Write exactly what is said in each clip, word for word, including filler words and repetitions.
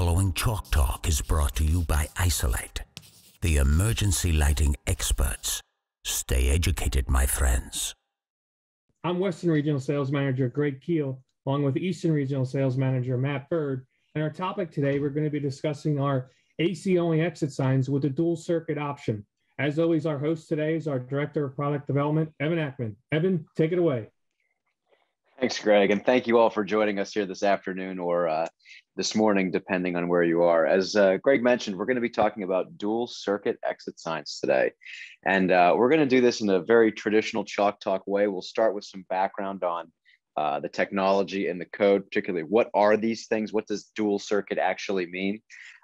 following Chalk Talk is brought to you by Isolite, the emergency lighting experts. Stay educated, my friends. I'm Western Regional Sales Manager Greg Keel, along with Eastern Regional Sales Manager Matt Bird. And our topic today, we're going to be discussing our A C-only exit signs with a dual circuit option. As always, our host today is our Director of Product Development, Evan Ackman. Evan, take it away. Thanks, Greg, and thank you all for joining us here this afternoon or uh, this morning, depending on where you are. As uh, Greg mentioned, we're going to be talking about dual circuit exit signs today, and uh, we're going to do this in a very traditional Chalk Talk way. We'll start with some background on uh, the technology and the code, particularly what are these things? What does dual circuit actually mean?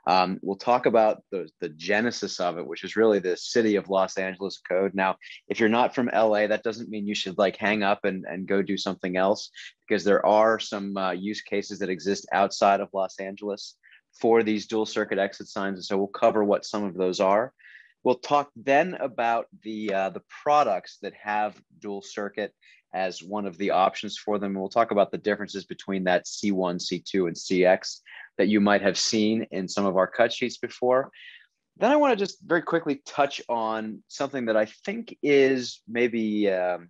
Um, we'll talk about the, the genesis of it, which is really the city of Los Angeles code. Now, if you're not from L A, that doesn't mean you should like hang up and, and go do something else, because there are some uh, use cases that exist outside of Los Angeles for these dual circuit exit signs. And so we'll cover what some of those are. We'll talk then about the, uh, the products that have dual circuit as one of the options for them. And we'll talk about the differences between that C one, C two, and C X that you might have seen in some of our cut sheets before. Then I want to just very quickly touch on something that I think is maybe um,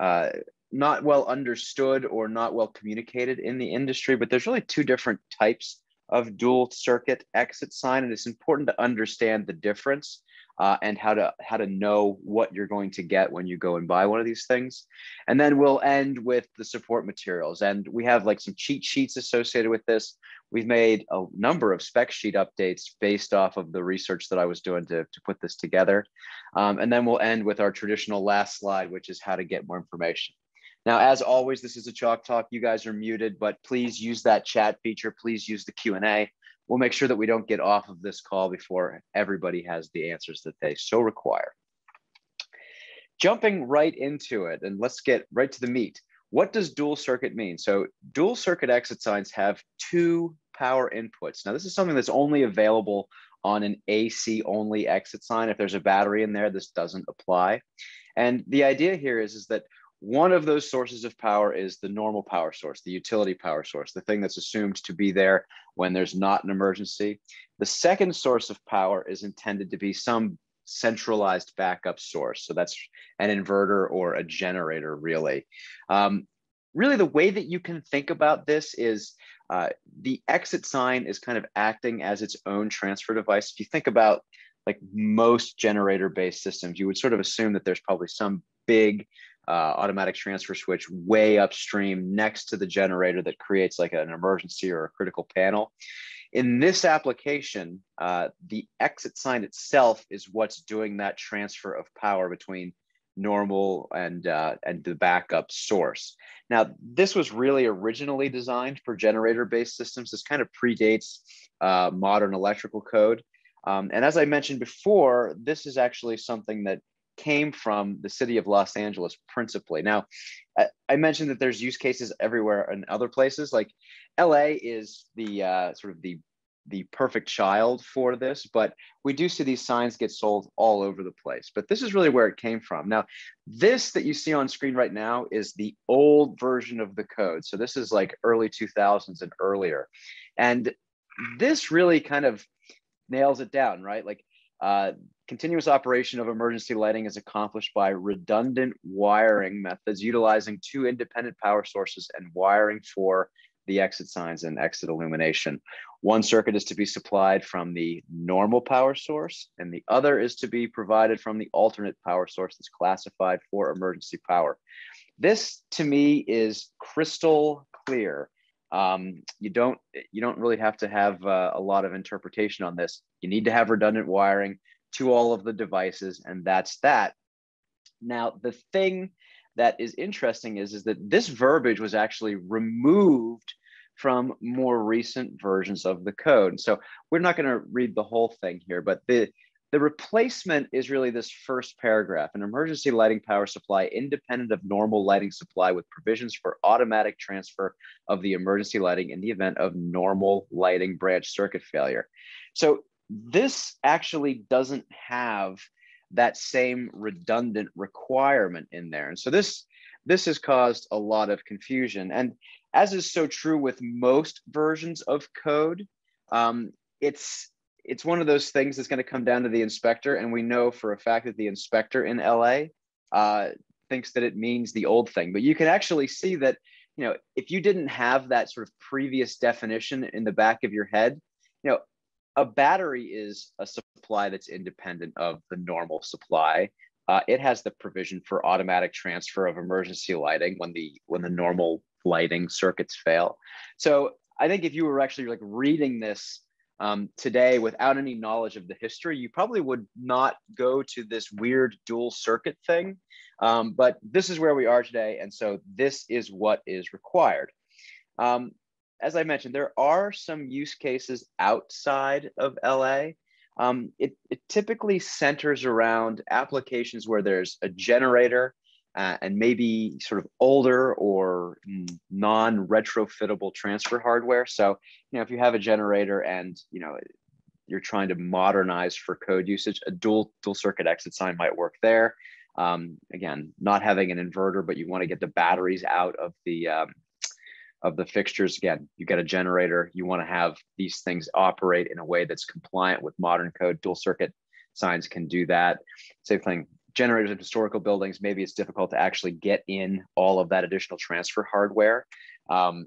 uh, not well understood or not well communicated in the industry, but there's really two different types of dual circuit exit sign, and it's important to understand the difference uh, and how to, how to know what you're going to get when you go and buy one of these things. And then we'll end with the support materials, and we have like some cheat sheets associated with this. We've made a number of spec sheet updates based off of the research that I was doing to, to put this together. Um, and then we'll end with our traditional last slide, which is how to get more information. Now, as always, this is a Chalk Talk. You guys are muted, but please use that chat feature. Please use the Q and A. We'll make sure that we don't get off of this call before everybody has the answers that they so require. Jumping right into it, and let's get right to the meat. What does dual circuit mean? So dual circuit exit signs have two power inputs. Now, this is something that's only available on an A C only exit sign. If there's a battery in there, this doesn't apply. And the idea here is, is that one of those sources of power is the normal power source, the utility power source, the thing that's assumed to be there when there's not an emergency. The second source of power is intended to be some centralized backup source. So that's an inverter or a generator, really. Um, really, the way that you can think about this is uh, the exit sign is kind of acting as its own transfer device. If you think about like most generator-based systems, you would sort of assume that there's probably some big Uh, automatic transfer switch way upstream next to the generator that creates like an emergency or a critical panel. In this application, uh, the exit sign itself is what's doing that transfer of power between normal and, uh, and the backup source. Now, this was really originally designed for generator-based systems. This kind of predates uh, modern electrical code. Um, and as I mentioned before, this is actually something that came from the city of Los Angeles principally. Now, I mentioned that there's use cases everywhere in other places. Like L A is the uh, sort of the, the perfect child for this, but we do see these signs get sold all over the place. But this is really where it came from. Now, this that you see on screen right now is the old version of the code. So this is like early two thousands and earlier. And this really kind of nails it down, right? Like uh, continuous operation of emergency lighting is accomplished by redundant wiring methods utilizing two independent power sources and wiring for the exit signs and exit illumination. One circuit is to be supplied from the normal power source, and the other is to be provided from the alternate power source that's classified for emergency power. This, to me, is crystal clear. Um, you don't, you don't really have to have uh, a lot of interpretation on this. You need to have redundant wiring to all of the devices, and that's that. Now, the thing that is interesting is, is that this verbiage was actually removed from more recent versions of the code. So we're not going to read the whole thing here, but the, the replacement is really this first paragraph: an emergency lighting power supply independent of normal lighting supply with provisions for automatic transfer of the emergency lighting in the event of normal lighting branch circuit failure. So this actually doesn't have that same redundant requirement in there. And so this, this has caused a lot of confusion. And as is so true with most versions of code, Um, it's it's one of those things that's going to come down to the inspector, and we know for a fact that the inspector in L A uh, thinks that it means the old thing. But you can actually see that, you know, if you didn't have that sort of previous definition in the back of your head, you know, a battery is a supply that's independent of the normal supply. Uh, it has the provision for automatic transfer of emergency lighting when the when the normal lighting circuits fail. So I think if you were actually like reading this um, today without any knowledge of the history, you probably would not go to this weird dual circuit thing. Um, but this is where we are today, and so this is what is required. Um, as I mentioned, there are some use cases outside of L A. Um, it, it typically centers around applications where there's a generator uh, and maybe sort of older or non-retrofittable transfer hardware. So, you know, if you have a generator and, you know, you're trying to modernize for code usage, a dual, dual circuit exit sign might work there. Um, again, not having an inverter, but you want to get the batteries out of the, um, of the fixtures. Again, you get a generator, you want to have these things operate in a way that's compliant with modern code. Dual circuit signs can do that. Same thing, generators in historical buildings, maybe it's difficult to actually get in all of that additional transfer hardware. Um,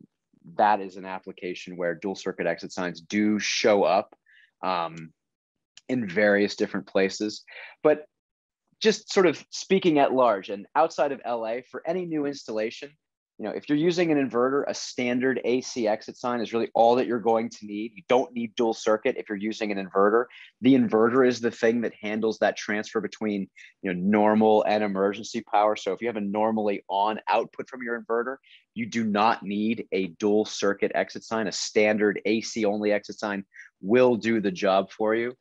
that is an application where dual circuit exit signs do show up um, in various different places. But just sort of speaking at large and outside of L A, for any new installation, you know, if you're using an inverter, a standard A C exit sign is really all that you're going to need. You don't need dual circuit if you're using an inverter. The inverter is the thing that handles that transfer between, you know, normal and emergency power. So if you have a normally on output from your inverter, you do not need a dual circuit exit sign. A standard A C only exit sign will do the job for you.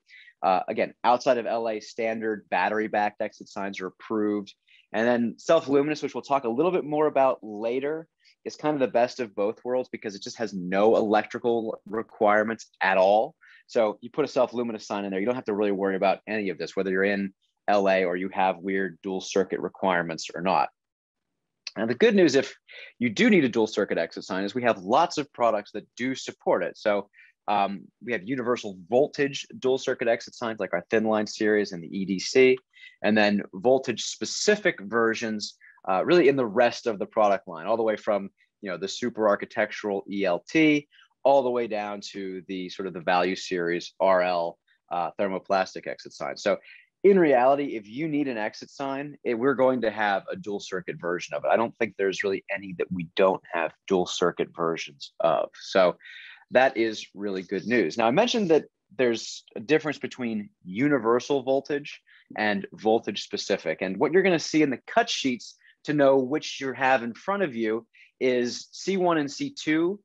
Uh, again, outside of L A, standard battery-backed exit signs are approved. And then self-luminous, which we'll talk a little bit more about later, is kind of the best of both worlds because it just has no electrical requirements at all. So you put a self-luminous sign in there, you don't have to really worry about any of this, whether you're in L A or you have weird dual circuit requirements or not. And the good news, if you do need a dual circuit exit sign, is we have lots of products that do support it. So um, we have universal voltage dual circuit exit signs like our thin line series and the E D C. And then voltage specific versions uh, really in the rest of the product line, all the way from, you know, the super architectural E L T, all the way down to the sort of the value series R L uh, thermoplastic exit sign. So in reality, if you need an exit sign, it, we're going to have a dual circuit version of it. I don't think there's really any that we don't have dual circuit versions of. So that is really good news. Now, I mentioned that there's a difference between universal voltage and voltage specific. And what you're going to see in the cut sheets to know which you have in front of you is C one and C two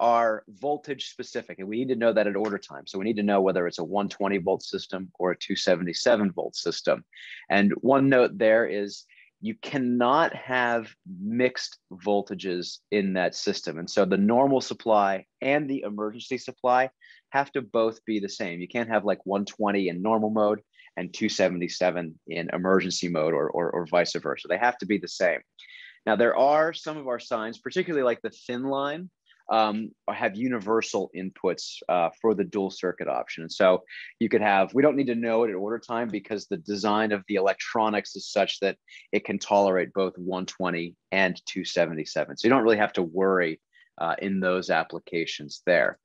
are voltage specific. And we need to know that at order time. So we need to know whether it's a one twenty volt system or a two seventy-seven volt system. And one note there is you cannot have mixed voltages in that system. And so the normal supply and the emergency supply have to both be the same. You can't have like one twenty in normal mode and two seventy-seven in emergency mode or, or, or vice versa. They have to be the same. Now, there are some of our signs, particularly like the thin line, um, have universal inputs uh, for the dual circuit option. And so you could have, we don't need to know it at order time because the design of the electronics is such that it can tolerate both one twenty and two seventy-seven. So you don't really have to worry uh, in those applications there.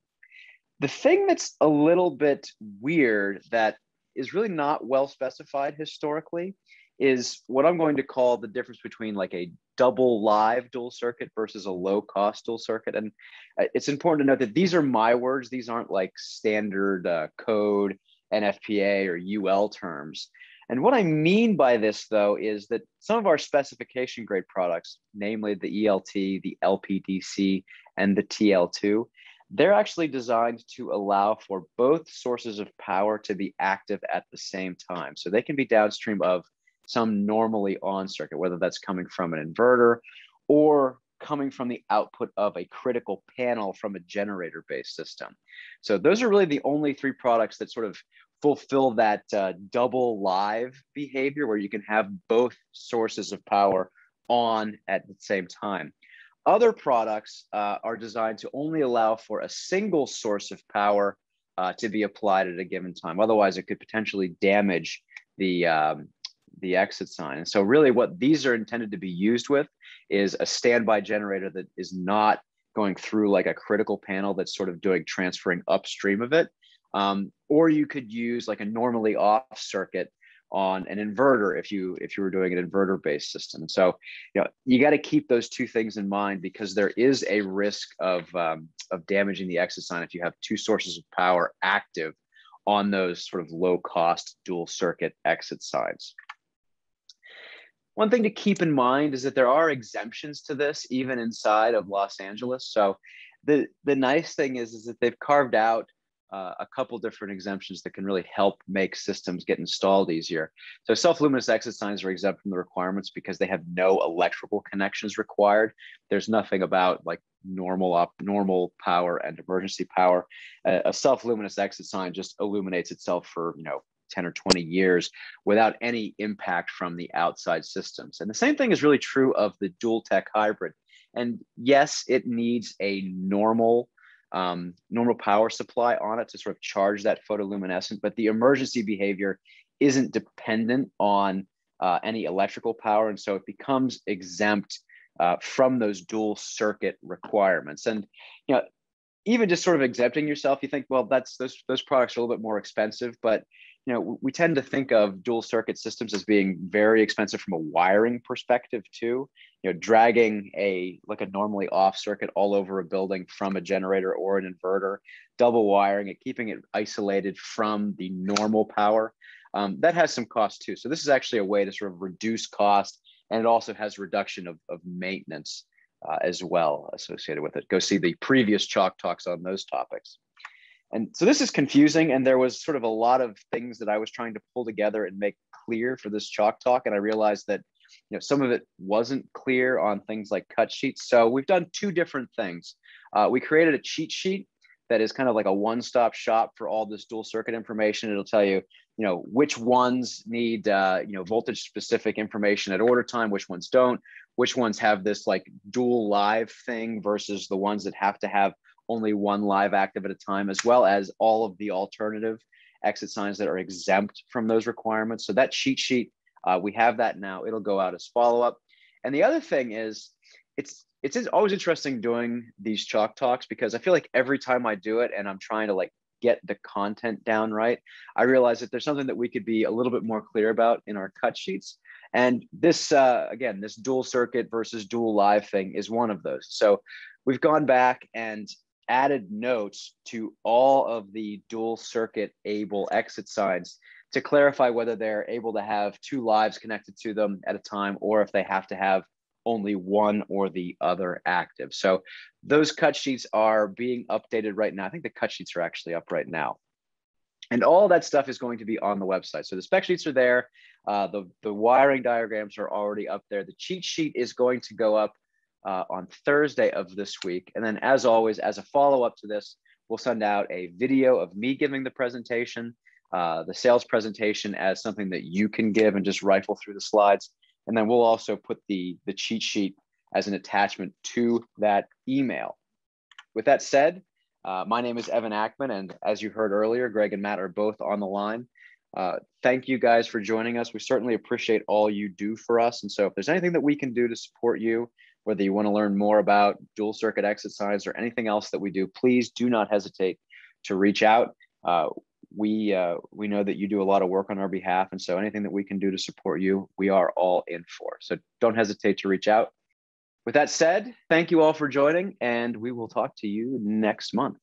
The thing that's a little bit weird that is really not well specified historically is what I'm going to call the difference between like a double live dual circuit versus a low cost dual circuit. And it's important to note that these are my words. These aren't like standard uh, code, N F P A or U L terms. And what I mean by this though, is that some of our specification grade products, namely the E L T, the L P D C, and the T L two, they're actually designed to allow for both sources of power to be active at the same time. So they can be downstream of some normally on circuit, whether that's coming from an inverter or coming from the output of a critical panel from a generator-based system. So those are really the only three products that sort of fulfill that uh, double live behavior where you can have both sources of power on at the same time. Other products uh, are designed to only allow for a single source of power uh, to be applied at a given time. Otherwise, it could potentially damage the, um, the exit sign. And so really what these are intended to be used with is a standby generator that is not going through like a critical panel that's sort of doing transferring upstream of it. Um, or you could use like a normally off circuit on an inverter if you if you were doing an inverter based system. So you know you got to keep those two things in mind, because there is a risk of um, of damaging the exit sign if you have two sources of power active on those sort of low cost dual circuit exit signs. One thing to keep in mind is that there are exemptions to this even inside of Los Angeles. So the the nice thing is is that they've carved out Uh, a couple different exemptions that can really help make systems get installed easier. So self-luminous exit signs are exempt from the requirements because they have no electrical connections required. There's nothing about like normal op normal power and emergency power. Uh, a self-luminous exit sign just illuminates itself for, you know, ten or twenty years without any impact from the outside systems. And the same thing is really true of the dual tech hybrid. And yes, it needs a normal Um, normal power supply on it to sort of charge that photoluminescent, but the emergency behavior isn't dependent on uh, any electrical power, and so it becomes exempt uh, from those dual circuit requirements. And you know, even just sort of exempting yourself, you think, well, that's those those products are a little bit more expensive, but you know, we tend to think of dual circuit systems as being very expensive from a wiring perspective too. You know, dragging a like a normally off circuit all over a building from a generator or an inverter, double wiring it, keeping it isolated from the normal power, um, that has some cost too. So this is actually a way to sort of reduce cost, and it also has reduction of, of maintenance uh, as well associated with it. Go see the previous chalk talks on those topics. And so this is confusing, and there was sort of a lot of things that I was trying to pull together and make clear for this chalk talk, and I realized that you know some of it wasn't clear on things like cut sheets. So we've done two different things. Uh, we created a cheat sheet that is kind of like a one-stop shop for all this dual circuit information. It'll tell you, you know, which ones need, uh, you know, voltage-specific information at order time, which ones don't, which ones have this like dual live thing versus the ones that have to have only one live active at a time, as well as all of the alternative exit signs that are exempt from those requirements. So that cheat sheet, uh, we have that now. It'll go out as follow-up. And the other thing is, it's it's always interesting doing these chalk talks, because I feel like every time I do it and I'm trying to like get the content down right, I realize that there's something that we could be a little bit more clear about in our cut sheets. And this, uh, again, this dual circuit versus dual live thing is one of those. So we've gone back and added notes to all of the dual circuit able exit signs to clarify whether they're able to have two lives connected to them at a time, or if they have to have only one or the other active. So those cut sheets are being updated right now. I think the cut sheets are actually up right now. And all that stuff is going to be on the website. So the spec sheets are there. Uh, the, the wiring diagrams are already up there. The cheat sheet is going to go up Uh, on Thursday of this week. And then as always, as a follow-up to this, we'll send out a video of me giving the presentation, uh, the sales presentation as something that you can give and just rifle through the slides. And then we'll also put the, the cheat sheet as an attachment to that email. With that said, uh, my name is Evan Ackman, and as you heard earlier, Greg and Matt are both on the line. Uh, thank you guys for joining us. We certainly appreciate all you do for us. And so if there's anything that we can do to support you, whether you want to learn more about dual circuit exit signs or anything else that we do, please do not hesitate to reach out. Uh, we, uh, we know that you do a lot of work on our behalf, and so anything that we can do to support you, we are all in for. So don't hesitate to reach out. With that said, thank you all for joining, and we will talk to you next month.